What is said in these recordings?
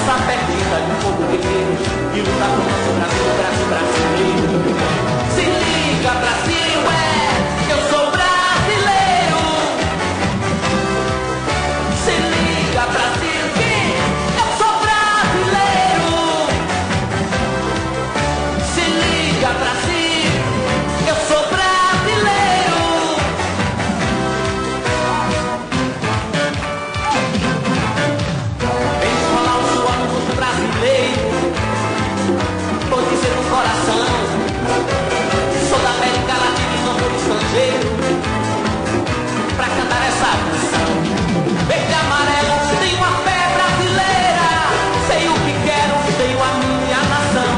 está perdida de um povo guerreiro e luta por nosso Brasil, Brasil brasileiro. Se liga, Brasil, eu sou brasileiro. Se liga, Brasil, que eu sou brasileiro. Se liga, Brasil, eu sou brasileiro. Vem falar o suor dos brasileiros, vou dizer no coração. Sou da América Latina e não sou estrangeiro, pra cantar essa canção. Verde e amarelo, tenho a fé brasileira, sei o que quero, tenho a minha nação.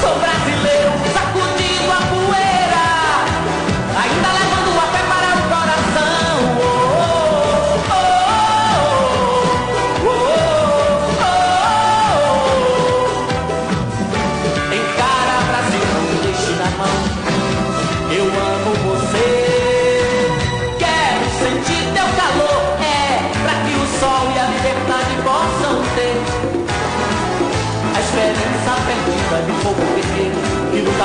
Sou brasileiro, sacudindo a poeira, ainda levando a fé para o coração. Oh, oh, oh, oh, oh, oh, oh, oh. Encara, Brasil, não me deixe na mão. Eu amo você, quero sentir teu calor, pra que o sol e a liberdade possam ter a esperança perdida do povo guerreiro que luta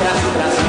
Brasil, Brasil.